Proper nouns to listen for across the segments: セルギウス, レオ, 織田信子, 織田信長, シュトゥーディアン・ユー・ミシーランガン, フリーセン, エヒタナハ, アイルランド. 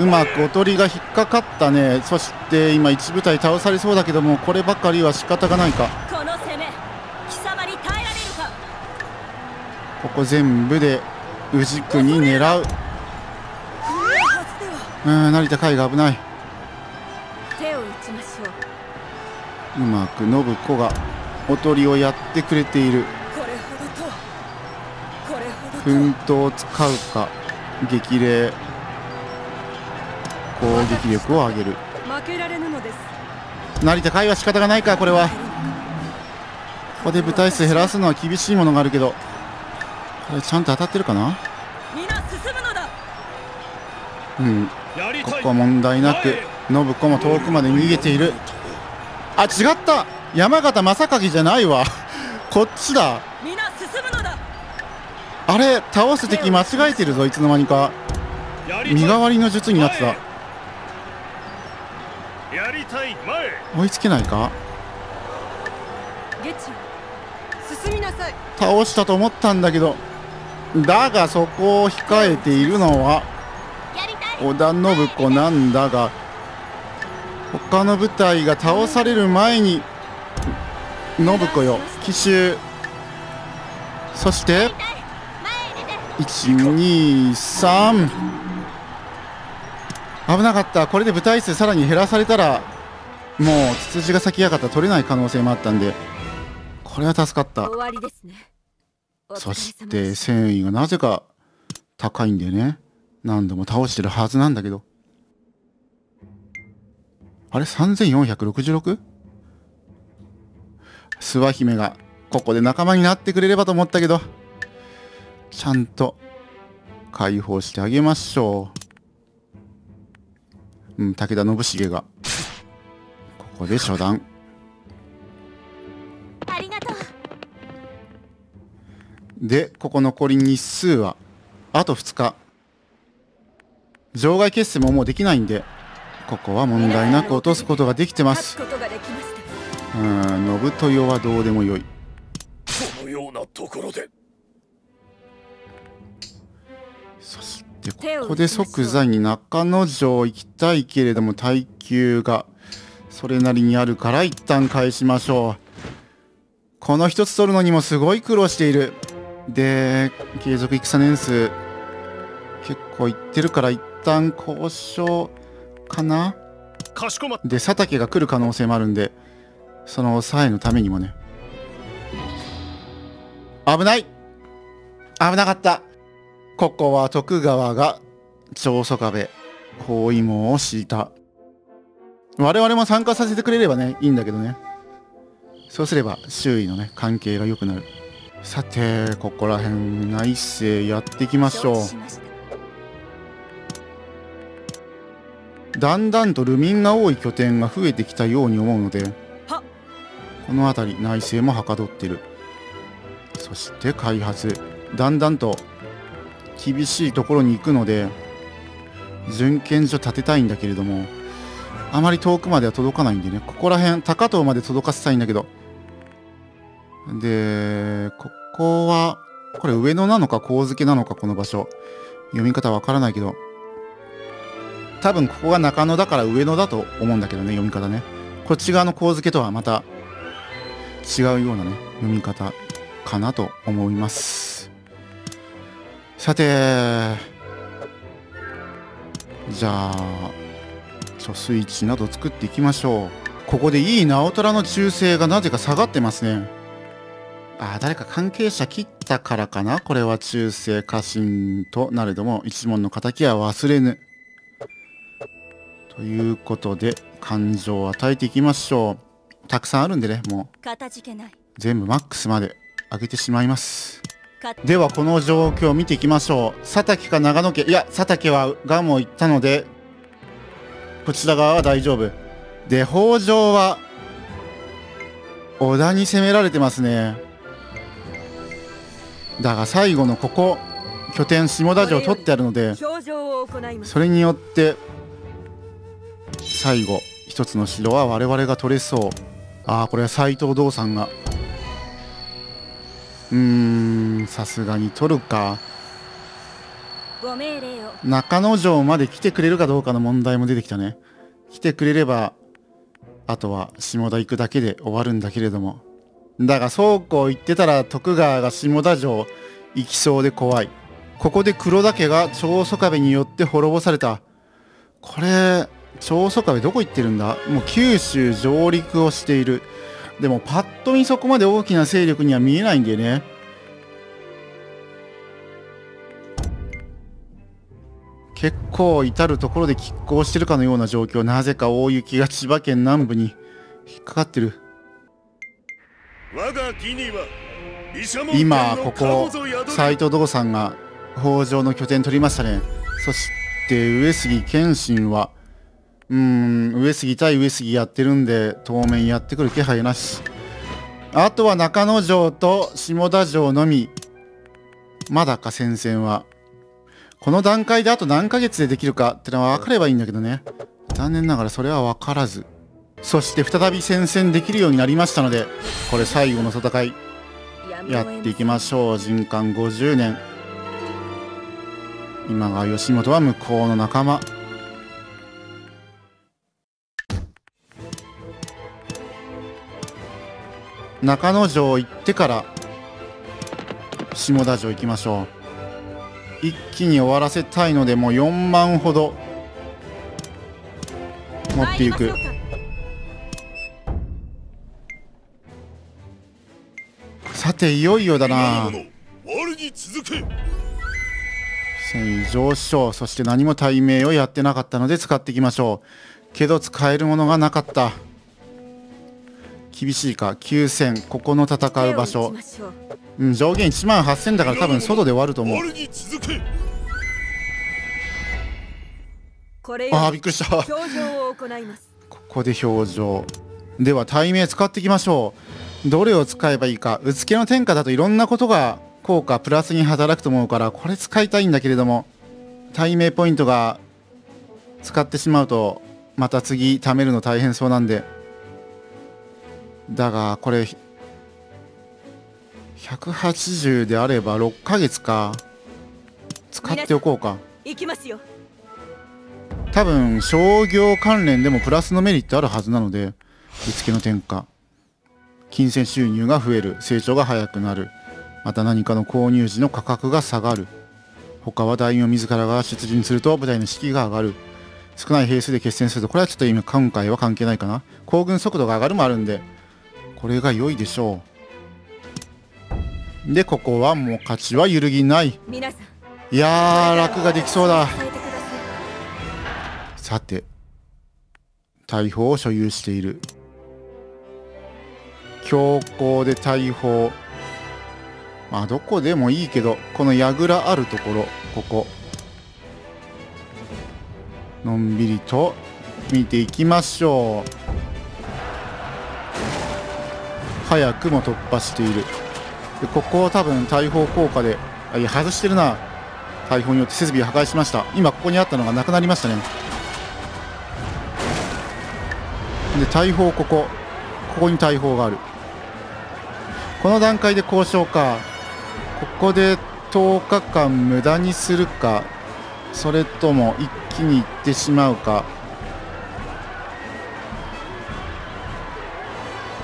うまくおとりが引っかかったね。そして今一部隊倒されそうだけども、こればかりは仕方がないか。ここ全部で宇治区に狙う。成田海が危ない。うまく信子がおとりをやってくれている。奮闘を使うか、激励、攻撃力を上げる。成田海は仕方がないか。これはここで部隊数減らすのは厳しいものがあるけど、これちゃんと当たってるかな。ここは問題なく信子も遠くまで逃げている。あ、違った、山形正景じゃないわこっちだ。あれ、倒す敵間違えてるぞ。いつの間にか身代わりの術になってた。追いつけないか。倒したと思ったんだけど、だがそこを控えているのは織田信子なんだが、他の部隊が倒される前に信子よ、奇襲。そして123、危なかった。これで部隊数さらに減らされたら、もうツツジが先やかったら取れない可能性もあったんで、これは助かった。終わりですね。そして戦意がなぜか高いんだよね。何度も倒してるはずなんだけど、あれ 3466? 諏訪姫がここで仲間になってくれればと思ったけど、ちゃんと解放してあげましょう。武田信繁がここで初段。ありがとう。でここ残り日数はあと2日。場外決戦ももうできないんで、ここは問題なく落とすことができてます。信豊はどうでもよい。このようなところで、そしてここで即座に中之条行きたいけれども、耐久がそれなりにあるから一旦返しましょう。この一つ取るのにもすごい苦労している。で継続戦年数結構いってるから、一旦交渉かな。で佐竹が来る可能性もあるんで、その抑えのためにもね。危ない、危なかった。ここは徳川が長宗我部包囲網を敷いた。我々も参加させてくれればね、いいんだけどね。そうすれば周囲のね関係が良くなる。さてここら辺内政やっていきましょう。だんだんと流民が多い拠点が増えてきたように思うので、この辺り内政もはかどってる。そして開発、だんだんと厳しいところに行くので、準建所建てたいんだけれども、あまり遠くまでは届かないんでね。ここら辺高遠まで届かせたいんだけど、でここはこれ上野なのか上野なのか、この場所読み方わからないけど、多分ここが中野だから上野だと思うんだけどね、読み方ね。こっち側の上野とはまた違うようなね読み方かなと思います。さてじゃあ貯水池など作っていきましょう。ここでいい直虎の忠誠がなぜか下がってますね。ああ、誰か関係者切ったからかな。これは忠誠家臣となれども一門の敵は忘れぬということで、感情を与えていきましょう。たくさんあるんでね、もう全部マックスまで上げてしまいます。ではこの状況を見ていきましょう。佐竹か長野家、いや佐竹は蒲生行ったのでこちら側は大丈夫で、北条は織田に攻められてますね。だが最後のここ拠点下田城取ってあるので、それによって最後一つの城は我々が取れそう。ああ、これは斎藤道さんが、さすがに取るか。中之条まで来てくれるかどうかの問題も出てきたね。来てくれればあとは下田行くだけで終わるんだけれども、だがそうこう言ってたら徳川が下田城行きそうで怖い。ここで黒田家が長宗我部によって滅ぼされた。これ長宗我部どこ行ってるんだ。もう九州上陸をしている。でもパッと見そこまで大きな勢力には見えないんだよね。結構至る所で拮抗してるかのような状況。なぜか大雪が千葉県南部に引っかかってる。今ここ斎藤道さんが北条の拠点取りましたね。そして上杉謙信は上杉対上杉やってるんで、当面やってくる気配なし。あとは中之条と下田城のみ。まだか戦線は。この段階であと何ヶ月でできるかってのは分かればいいんだけどね。残念ながらそれは分からず。そして再び戦線できるようになりましたので、これ最後の戦いやっていきましょう。人間50年。今が義元は向こうの仲間。中之条行ってから下田城行きましょう。一気に終わらせたいので、もう4万ほど持っていく。さていよいよだな。戦意上昇。そして何も対面をやってなかったので使っていきましょう。けど使えるものがなかった。厳しいか。9000。ここの戦う場所、上限1万8000だから多分外で割ると思う。ああびっくりした。ここで表情。では対面使っていきましょう。どれを使えばいいか。うつけの天下だといろんなことが効果プラスに働くと思うから、これ使いたいんだけれども、対面ポイントが使ってしまうとまた次貯めるの大変そうなんで。だがこれ180であれば6ヶ月か。使っておこうか。多分商業関連でもプラスのメリットあるはずなので。見つけの天下、金銭収入が増える、成長が早くなる、また何かの購入時の価格が下がる。他は大名自らが出陣すると舞台の士気が上がる。少ない兵数で決戦すると、これはちょっと今今回は関係ないかな。行軍速度が上がるもあるんで、これが良いでしょう。でここはもう勝ちは揺るぎない。いやー楽ができそうだ。さて大砲を所有している。強行で大砲、まあどこでもいいけど、この櫓あるところ、ここのんびりと見ていきましょう。早くも突破している。ここを多分大砲効果で、いや外してるな。大砲によって設備を破壊しました。今ここにあったのがなくなりましたね。で大砲、ここに大砲がある。この段階で交渉か。ここで10日間無駄にするか、それとも一気にいってしまうか。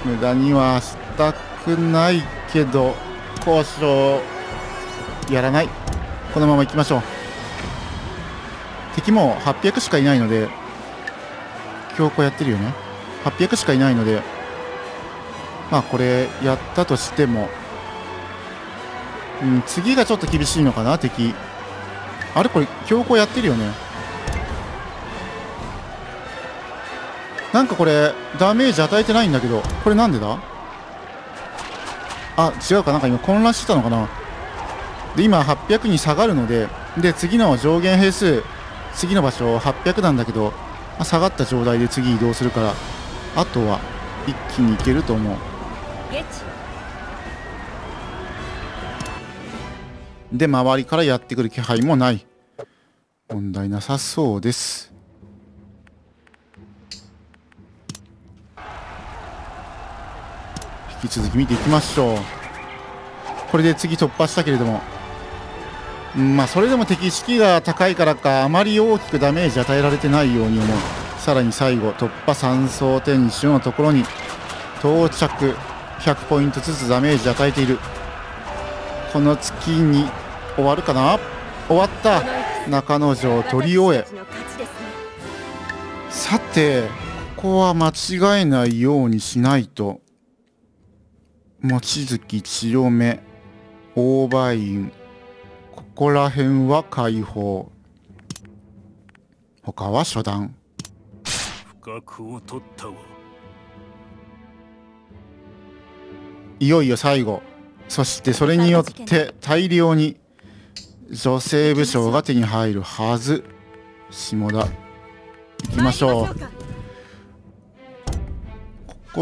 無駄にはしたくないけど交渉やらない。このままいきましょう。敵も800しかいないので、強行やってるよね。800しかいないので、まあこれやったとしても、次がちょっと厳しいのかな。敵あれこれ強行やってるよね。なんかこれダメージ与えてないんだけど、これなんでだ。あ、違うか。なんか今混乱してたのかな。で今800に下がるので、で次の上限兵数、次の場所800なんだけど、まあ、下がった状態で次移動するから、あとは一気にいけると思う。で周りからやってくる気配もない。問題なさそうです。引き続き見ていきましょう。これで次突破したけれども、それでも敵意識が高いからかあまり大きくダメージ与えられてないように思う。さらに最後突破3層天守のところに到着100ポイントずつダメージ与えている。この月に終わるかな。終わった。中之条を取り終え、さてここは間違えないようにしないと。望月、千代目、大梅院、ここら辺は解放、他は初段。深くを取ったわ。いよいよ最後。そしてそれによって大量に女性武将が手に入るはず。下田行きましょう。こ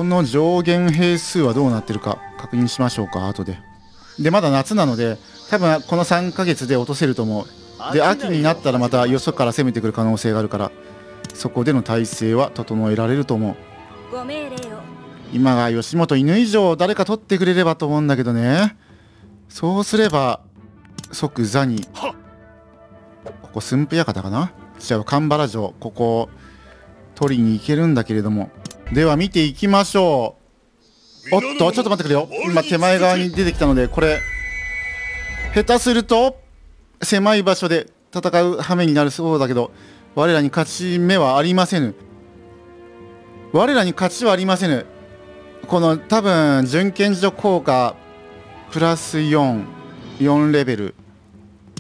この上限兵数はどうなってるか確認しましょうか、後で。でまだ夏なので多分この3ヶ月で落とせると思う。で秋になったらまたよそから攻めてくる可能性があるから、そこでの体制は整えられると思う。今が吉本犬以上誰か取ってくれればと思うんだけどね。そうすれば即座に、ここ駿府館かな、じゃあ神原城、ここ取りに行けるんだけれども、では見ていきましょう。おっとちょっと待ってくれよ。今手前側に出てきたので、これ下手すると狭い場所で戦う羽目になるそうだけど、我らに勝ち目はありませぬ。我らに勝ちはありませぬ。この多分準検事所効果プラス44レベル、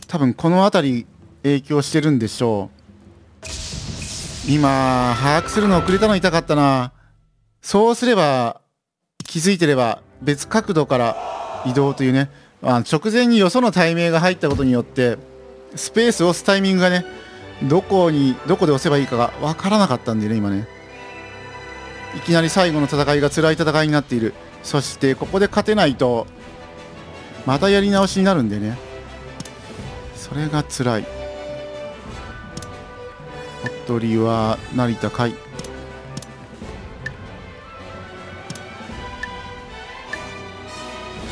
多分この辺り影響してるんでしょう。今把握するの遅れたの痛かったな。そうすれば気づいてれば別角度から移動というね、直前によその対名が入ったことによってスペースを押すタイミングがね、どこで押せばいいかが分からなかったんでね。今ねいきなり最後の戦いが辛い戦いになっている。そしてここで勝てないとまたやり直しになるんでね、それが辛い。服部は成田海、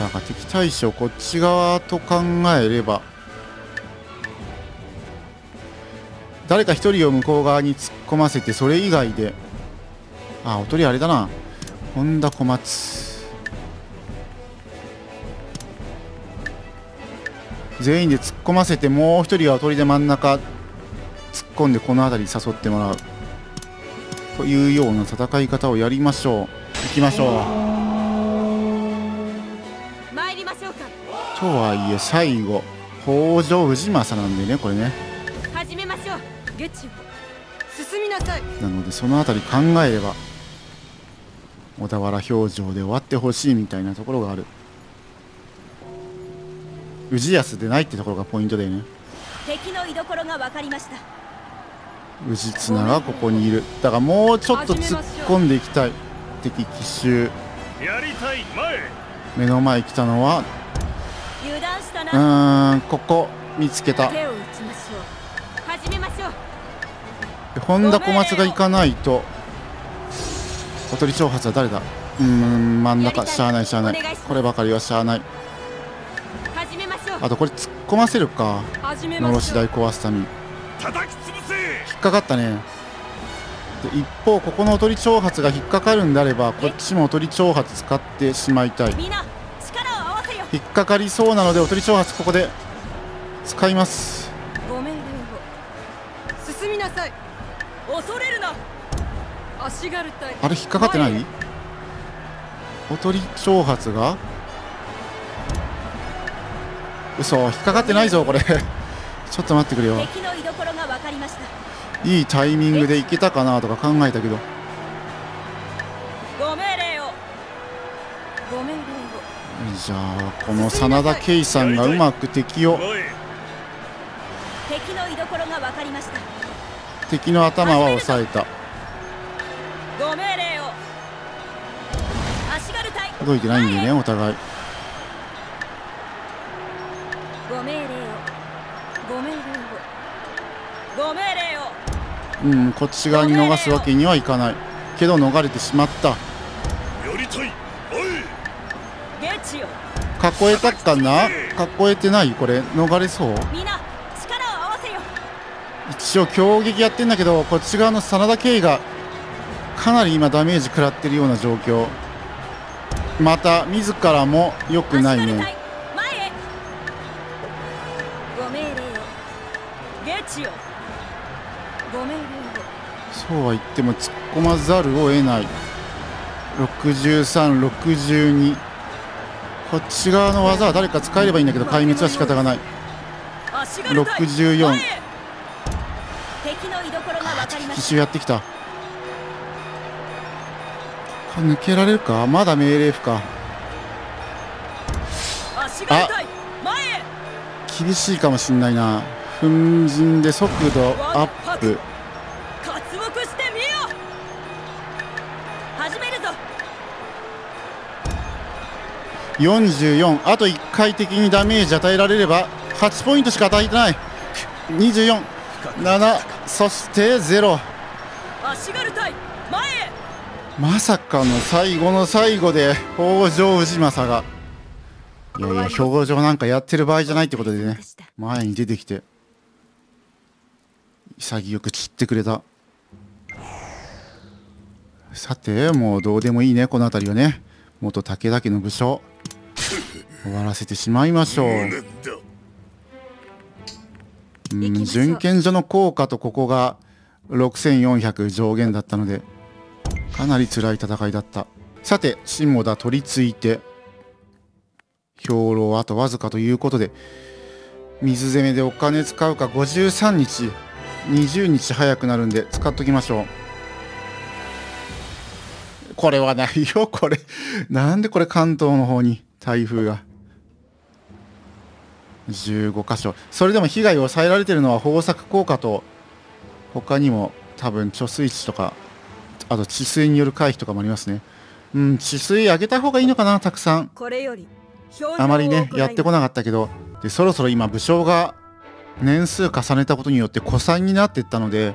だが敵対象こっち側と考えれば誰か一人を向こう側に突っ込ませて、それ以外でおとりあれだな、本田小松全員で突っ込ませて、もう一人はおとりで真ん中突っ込んでこの辺り誘ってもらうというような戦い方をやりましょう。行きましょう。とはいえ最後北条氏政なんでね、これね。始めましょう。なのでその辺り考えれば小田原評定で終わってほしいみたいなところがある。氏康でないってところがポイントだよね。敵の居所が分かりました。氏綱がここにいる。だからもうちょっと突っ込んでいきたい。敵奇襲、目の前来たのはここ見つけた。本田小松が行かないとおとり挑発は誰だ。真ん中、しゃあないしゃあない、こればかりはしゃあない。あとこれ突っ込ませるか、のろし台壊すために引っかかったね。で一方ここのおとり挑発が引っかかるんであれば、こっちもおとり挑発使ってしまいたい。引っかかりそうなのでおとり挑発ここで使います。恐れるな。あれ引っかかってない。おとり挑発が嘘、引っかかってないぞこれちょっと待ってくれよ。いいタイミングでいけたかなとか考えたけど、じゃあこの真田圭さんがうまく敵を、敵の居所が分かりました。敵の頭は抑えた。届いてないんでね、お互い。こっち側に逃すわけにはいかないけど逃れてしまった。囲えたかな、囲えてない。これ逃れそう。一応強撃やってんだけど、こっち側の真田圭がかなり今ダメージ食らってるような状況。また自らも良くないね。そうは言っても突っ込まざるを得ない。63、62。こっち側の技は誰か使えればいいんだけど、壊滅は仕方がない。64。奇襲やってきた。抜けられるか、まだ命令不可。あ、厳しいかもしんないな。粉塵で速度アップ。44、あと1回的にダメージ与えられれば8ポイントしか与えてない。247、そして0。まさかの最後の最後で北条氏政が、いやいや表情なんかやってる場合じゃないってことでね、前に出てきて潔く散ってくれた。さてもうどうでもいいねこの辺りはね。元武田家の武将終わらせてしまいましょう。準検所の効果とここが6400上限だったのでかなり辛い戦いだった。さて下田取りついて兵糧あとわずかということで、水攻めでお金使うか。53日20日早くなるんで使っときましょう。これはないよこれなんでこれ関東の方に台風が15箇所。それでも被害を抑えられてるのは豊作効果と他にも多分貯水池とかあと治水による回避とかもありますね。うん、治水上げた方がいいのかな、たくさん。あまりねやってこなかったけど、でそろそろ今武将が年数重ねたことによって古参になっていったので、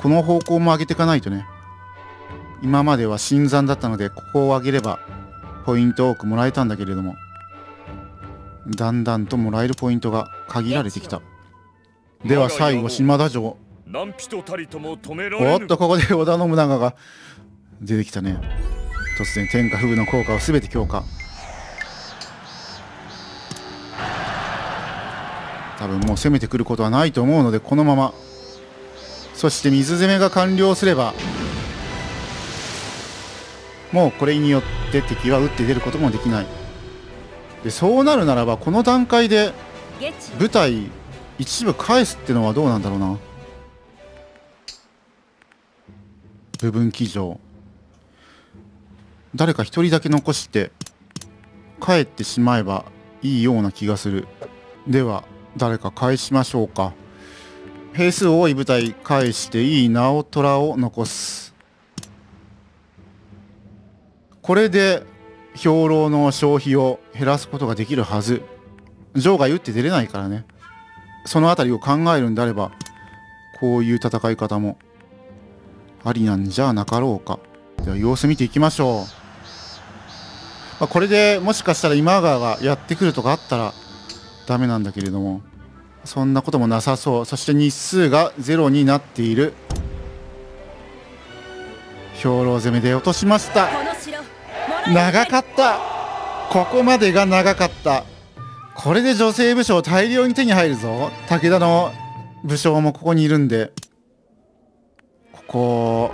この方向も上げていかないとね。今までは新参だったのでここを上げればポイント多くもらえたんだけれども、だんだんともらえるポイントが限られてきた。では最後島田城。おっとここで織田信長が出てきたね。突然天下不遇の効果を全て強化。多分もう攻めてくることはないと思うのでこのまま。そして水攻めが完了すればもうこれによって敵は打って出ることもできない。でそうなるならばこの段階で部隊一部返すってのはどうなんだろうな。部分騎乗誰か一人だけ残して帰ってしまえばいいような気がする。では誰か返しましょうか。兵数多い部隊返していい直虎を残す。これで兵糧の消費を減らすことができるはず。城外打って出れないからね。その辺りを考えるんであればこういう戦い方もありなんじゃなかろうか。では様子見ていきましょう。まあ、これでもしかしたら今川がやってくるとかあったらダメなんだけれども、そんなこともなさそう。そして日数が0になっている。兵糧攻めで落としました。長かった。ここまでが長かった。これで女性武将大量に手に入るぞ。武田の武将もここにいるんで、ここ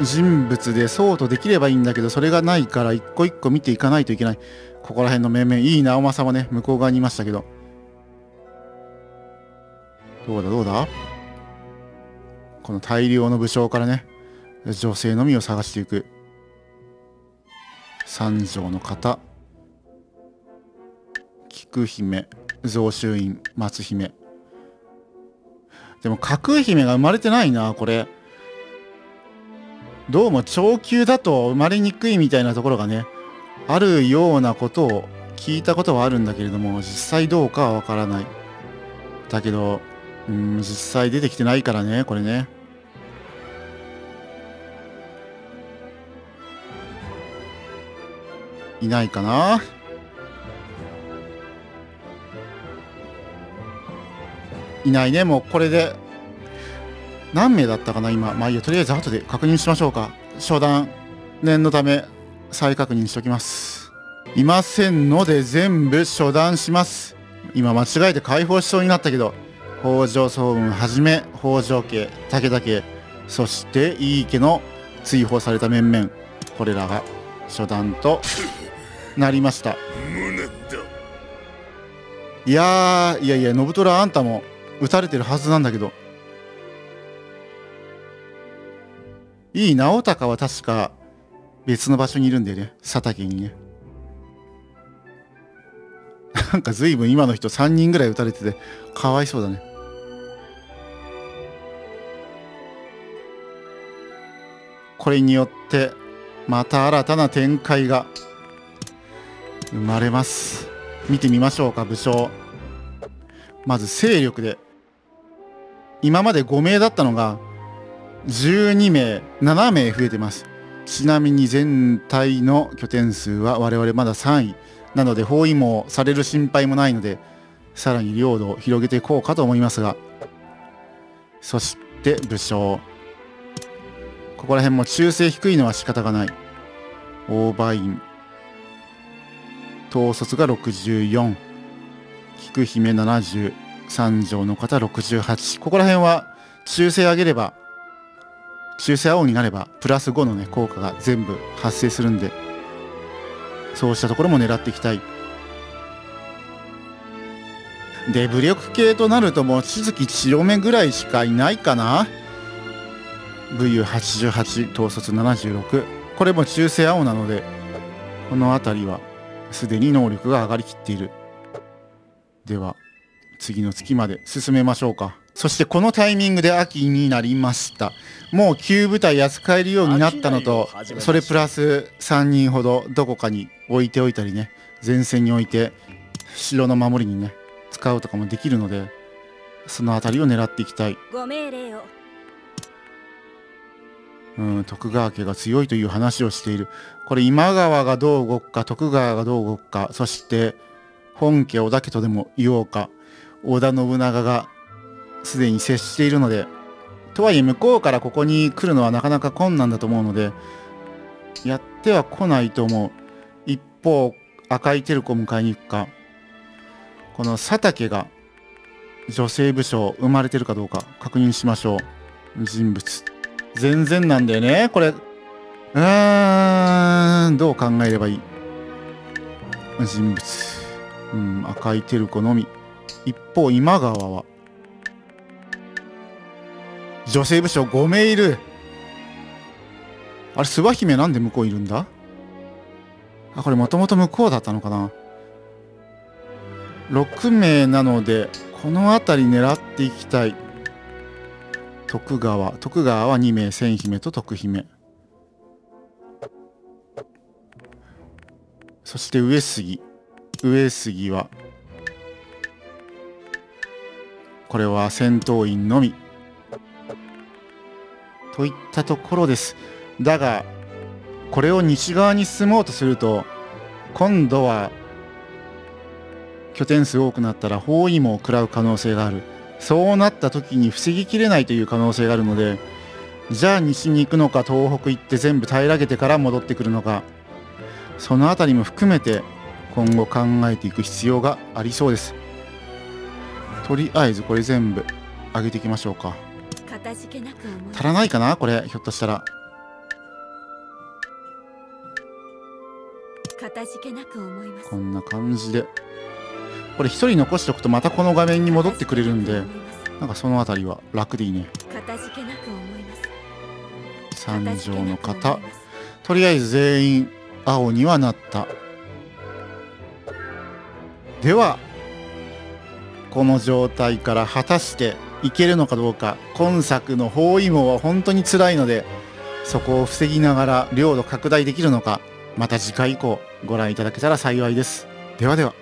人物で相当できればいいんだけど、それがないから一個一個見ていかないといけない。ここら辺の面々いい直政もね向こう側にいましたけど、どうだどうだ。この大量の武将からね女性のみを探していく。三条の方、菊姫、増州院、松姫。でも架空姫が生まれてないなこれ。どうも長久だと生まれにくいみたいなところがねあるようなことを聞いたことはあるんだけれども、実際どうかはわからない。だけど実際出てきてないからねこれね。いないかな。いないね。もうこれで何名だったかな今。まあいいや、とりあえず後で確認しましょうか。初段念のため再確認しておきます。いませんので全部初段します。今間違えて解放しそうになったけど、北条早雲はじめ北条家、武田家、そして井伊家の追放された面々、これらが初段となりました。いや信虎、あんたも撃たれてるはずなんだけど。井伊直孝は確か別の場所にいるんだよね、佐竹にね。なんか随分今の人3人ぐらい撃たれててかわいそうだね。これによってまた新たな展開が生まれます。見てみましょうか。武将、まず勢力で今まで5名だったのが12名、7名増えてます。ちなみに全体の拠点数は我々まだ3位なので、包囲網される心配もないので、さらに領土を広げていこうかと思いますが。そして武将、ここら辺も忠誠低いのは仕方がない。大馬院、統率が64、菊姫70、三条の方68、ここら辺は忠誠上げれば、忠誠青になればプラス5のね効果が全部発生するんで、そうしたところも狙っていきたい。で武力系となるともう千月千代目ぐらいしかいないかな。VU88、統率76、これも忠誠青なので、この辺りはすでに能力が上がりきっている。では次の月まで進めましょうか。そしてこのタイミングで秋になりました。もう旧部隊扱えるようになったのと、それプラス3人ほどどこかに置いておいたりね、前線に置いて城の守りにね使うとかもできるので、その辺りを狙っていきたい。ご命令を。徳川家が強いという話をしている。これ今川がどう動くか、徳川がどう動くか、そして本家織田家とでも言おうか、織田信長がすでに接しているので、とはいえ向こうからここに来るのはなかなか困難だと思うので、やっては来ないと思う。一方赤いテルコを迎えに行くか、この佐竹が女性武将生まれてるかどうか確認しましょう。人物全然なんだよねこれ。どう考えればいい。人物、赤いテルコのみ。一方今川は女性武将5名いる。あれ、諏訪姫なんで向こういるんだ。あ、これもともと向こうだったのかな。6名なのでこの辺り狙っていきたい。徳川は2名、千姫と徳姫、そして上杉はこれは戦闘員のみといったところです。だがこれを西側に進もうとすると、今度は拠点数多くなったら包囲網を食らう可能性がある。そうなった時に防ぎきれないという可能性があるので、じゃあ西に行くのか、東北行って全部平らげてから戻ってくるのか、その辺りも含めて今後考えていく必要がありそうです。とりあえずこれ全部上げていきましょうか。足らないかなこれ、ひょっとしたら。こんな感じで、これ一人残しておくとまたこの画面に戻ってくれるんで、なんかその辺りは楽でいいね。三条の方、とりあえず全員青にはなった。ではこの状態から果たしていけるのかどうか。今作の包囲網は本当につらいので、そこを防ぎながら領土拡大できるのか、また次回以降ご覧いただけたら幸いです。ではでは。